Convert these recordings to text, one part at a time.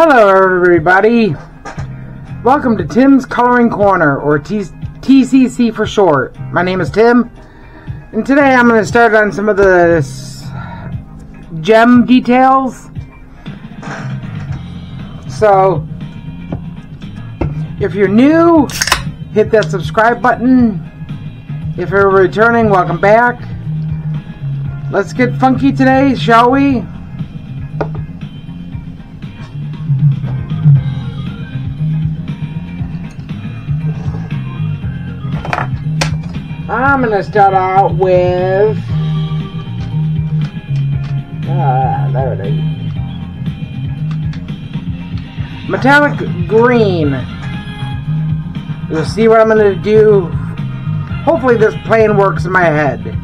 Hello everybody, welcome to Tim's Coloring Corner, or TCC for short. My name is Tim, and today I'm going to start on some of the gem details. So, if you're new, hit that subscribe button. If you're returning, welcome back. Let's get funky today, shall we? I'm going to start out with, there it is, metallic green. You'll see what I'm going to do. Hopefully this plane works in my head.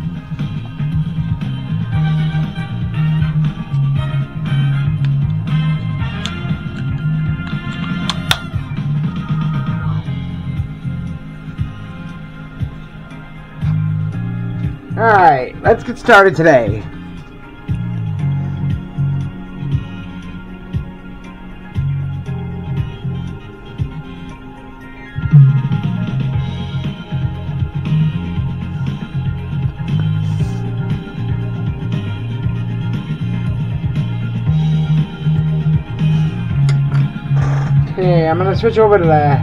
Alright, let's get started today. Okay, I'm gonna switch over to the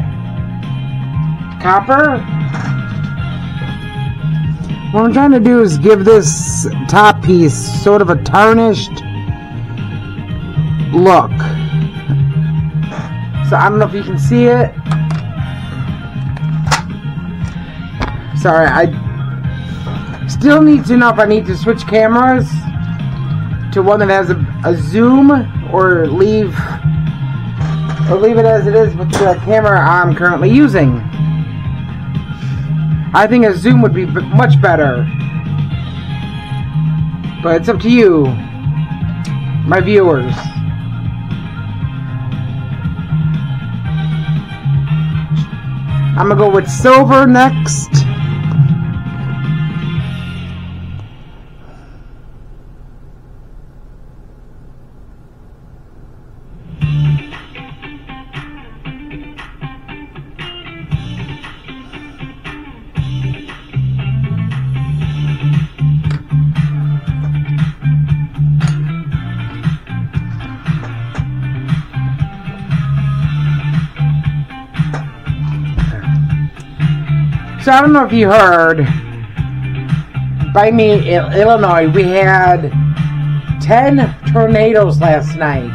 copper. What I'm trying to do is give this top piece sort of a tarnished look. So I don't know if you can see it. Sorry, I still need to know if I need to switch cameras to one that has a zoom, or leave it as it is with the camera I'm currently using. I think a zoom would be much better, but it's up to you, my viewers. I'm gonna go with silver next. So I don't know if you heard, by me in Illinois, we had 10 tornadoes last night.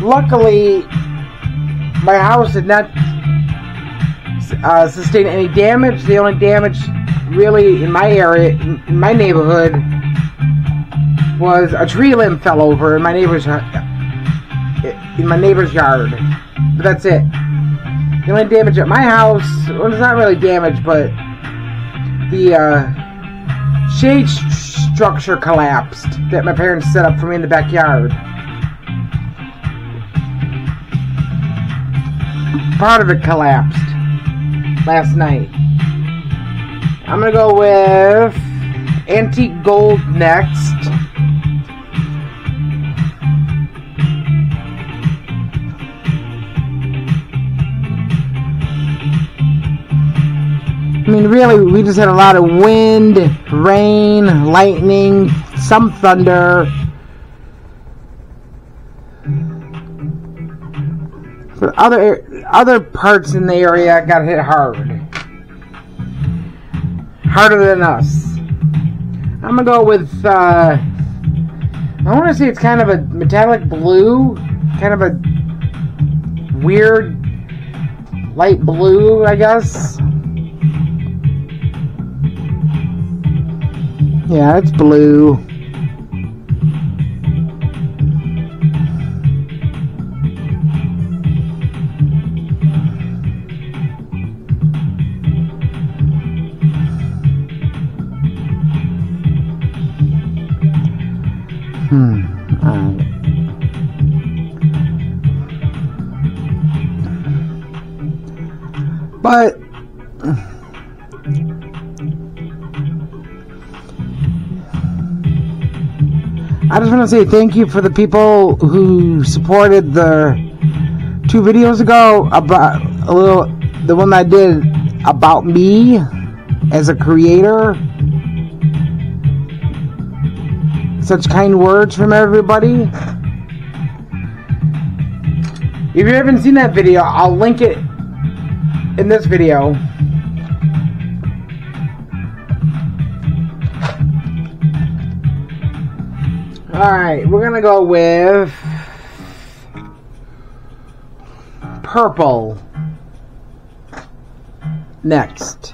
Luckily, my house did not sustain any damage. The only damage really in my area, in my neighborhood, was a tree limb fell over in my neighbor's yard. But that's it. The only damage at my house, well, it's not really damage, but the shade structure collapsed that my parents set up for me in the backyard. Part of it collapsed last night. I'm gonna go with antique gold next. I mean, really, we just had a lot of wind, rain, lightning, some thunder. But other parts in the area got hit hard. Harder than us. I'm going to go with, I want to say it's kind of a metallic blue, kind of a weird light blue, I guess. Yeah, it's blue. But I just want to say thank you for the people who supported the 2 videos ago about the one I did about me as a creator. Such kind words from everybody. If you haven't seen that video, I'll link it in this video. Alright, we're gonna go with purple next.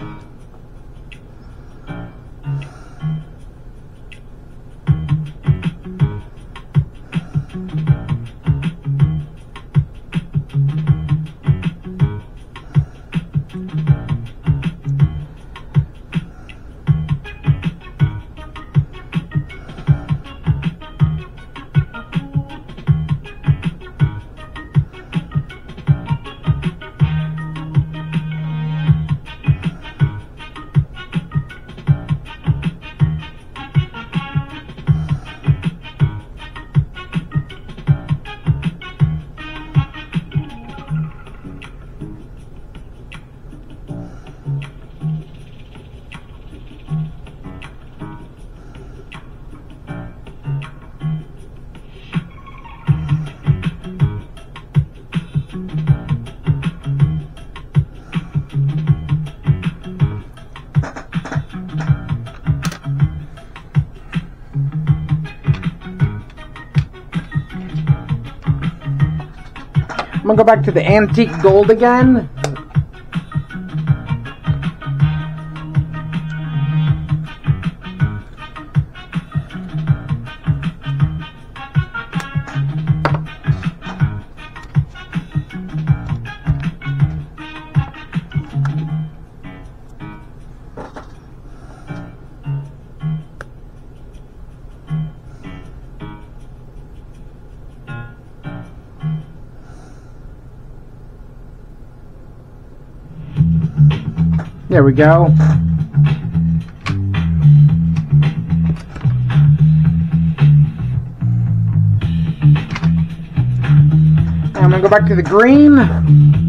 I'm gonna go back to the antique gold again. There we go. And I'm gonna go back to the green.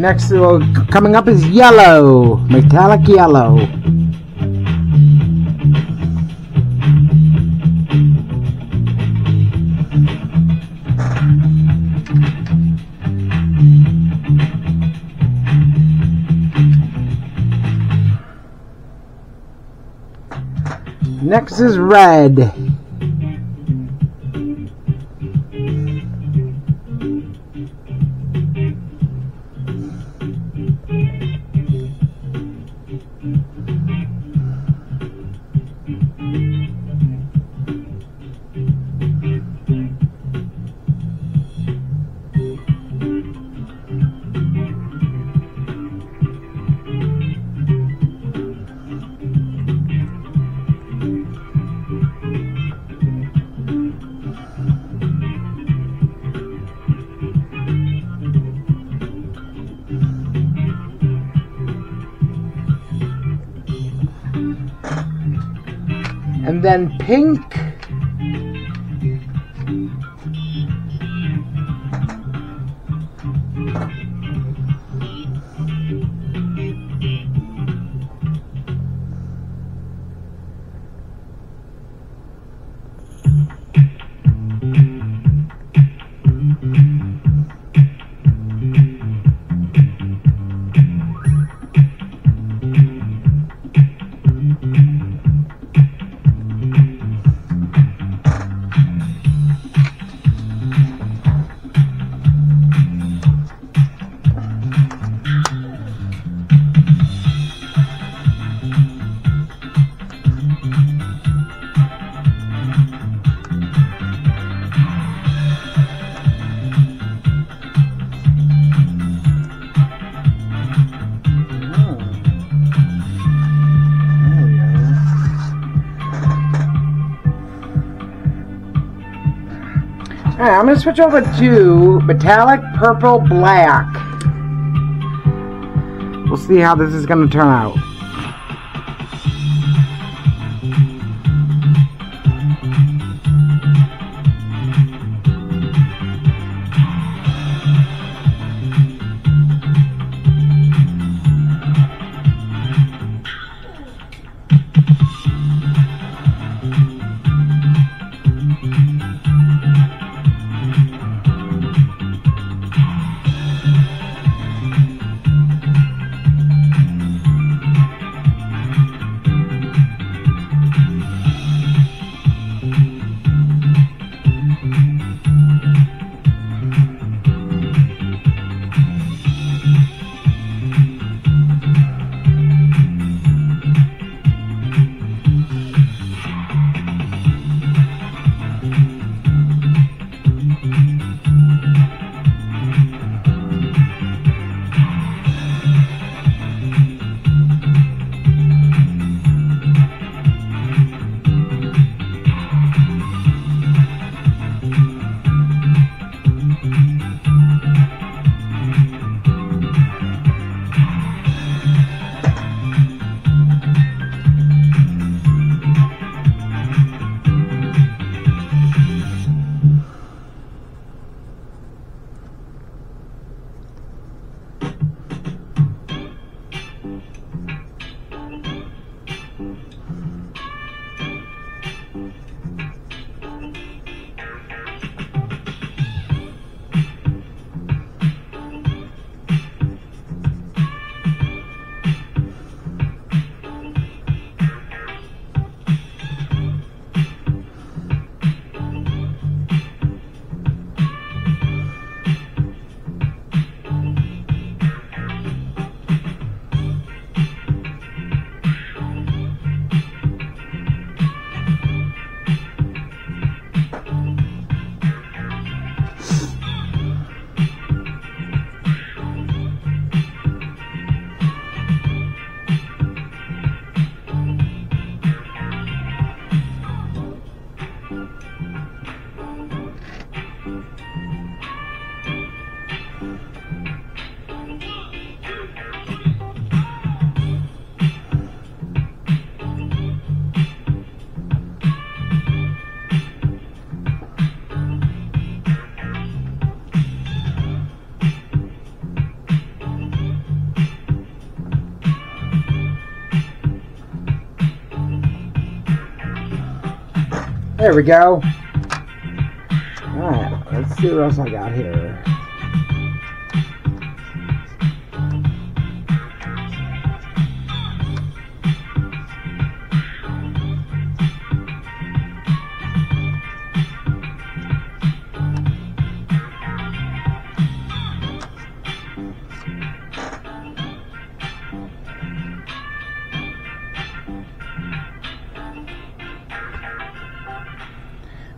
Next, coming up is yellow, metallic yellow. Next is red. And then pink. Alright, I'm going to switch over to metallic purple black. We'll see how this is going to turn out. There we go. Alright, let's see what else I got here.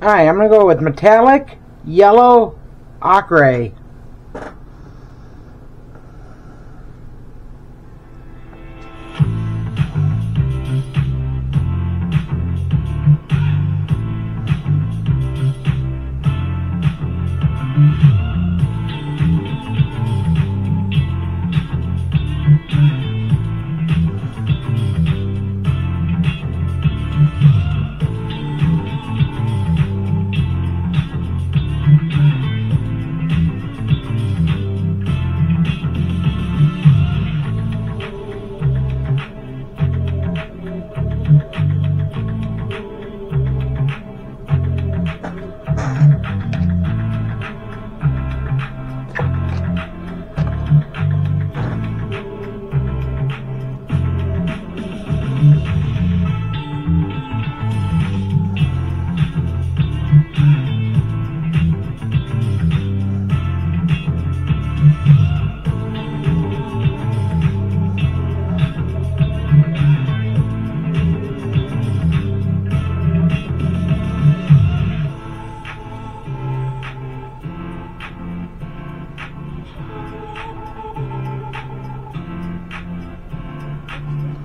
Alright, I'm going to go with metallic yellow ochre.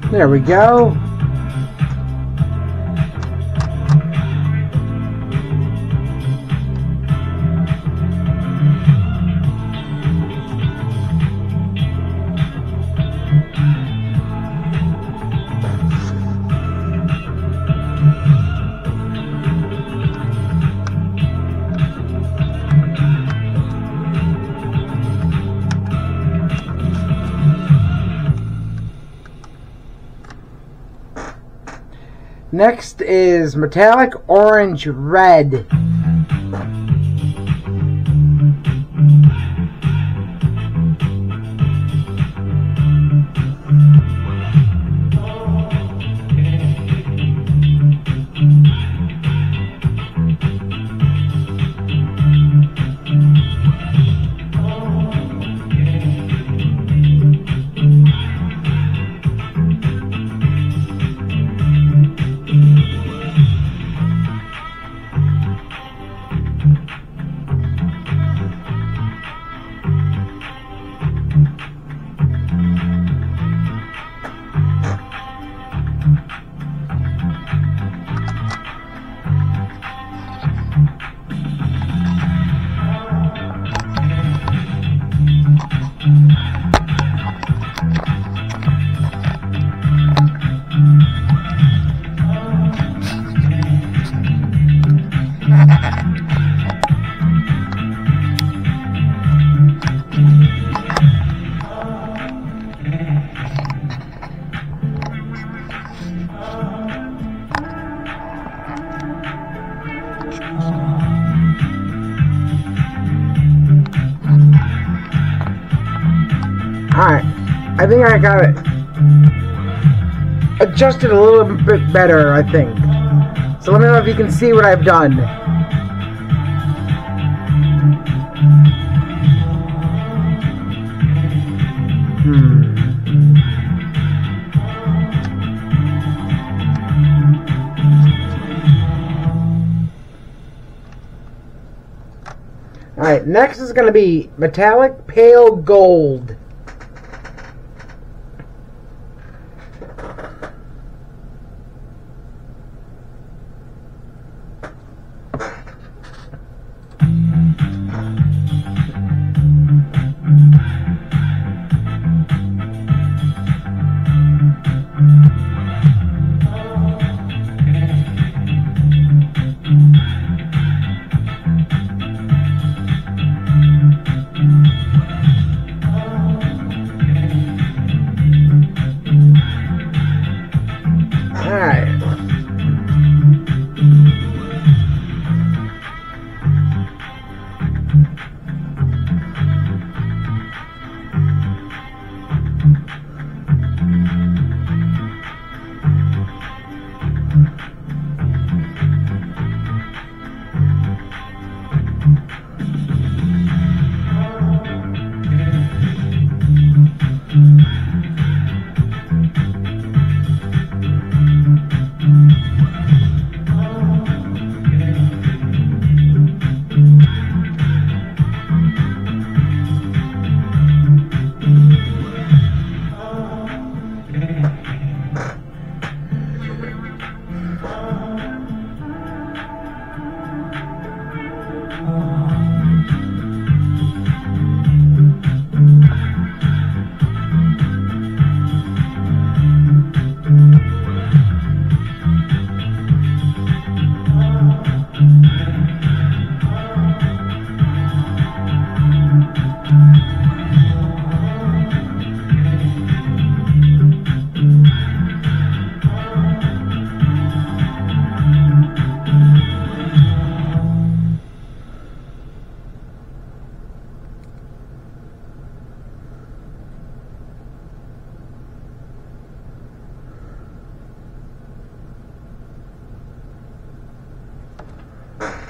There we go. Next is metallic orange red. Alright, I think I got it adjusted a little bit better, I think. So let me know if you can see what I've done. Alright, next is going to be metallic pale gold.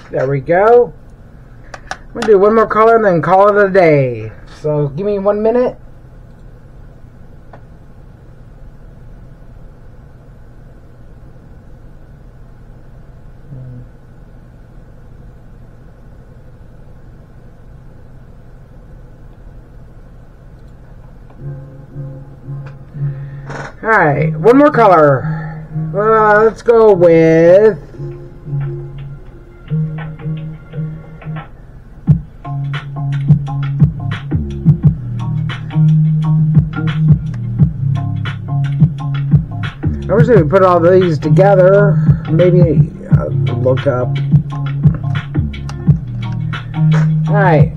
There we go. I'm going to do one more color and then call it a day. So give me 1 minute. Alright, one more color. Let's go with I'm just going to put all these together, maybe look up. Alright,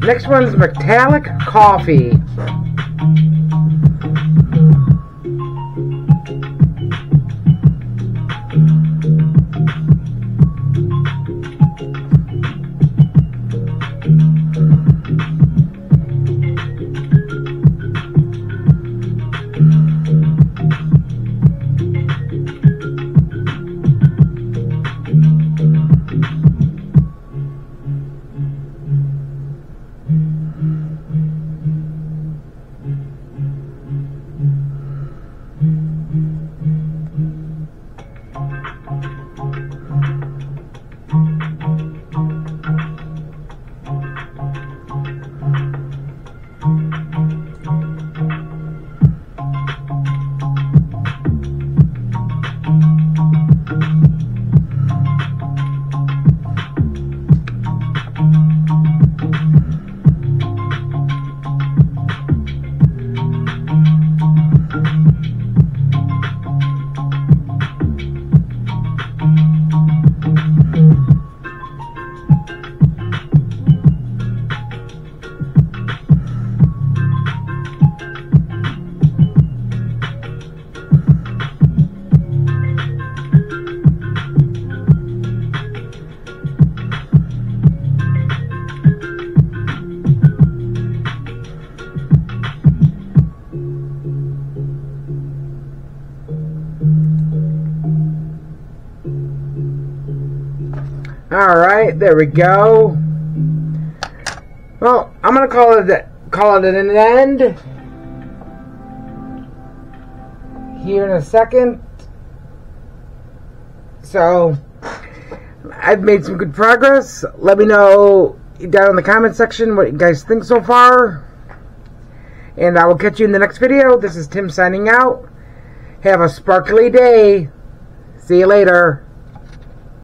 next one's metallic coffee. Alright, there we go. Well, I'm gonna call it an end here in a second. So I've made some good progress. Let me know down in the comment section what you guys think so far. And I will catch you in the next video. This is Tim signing out. Have a sparkly day. See you later.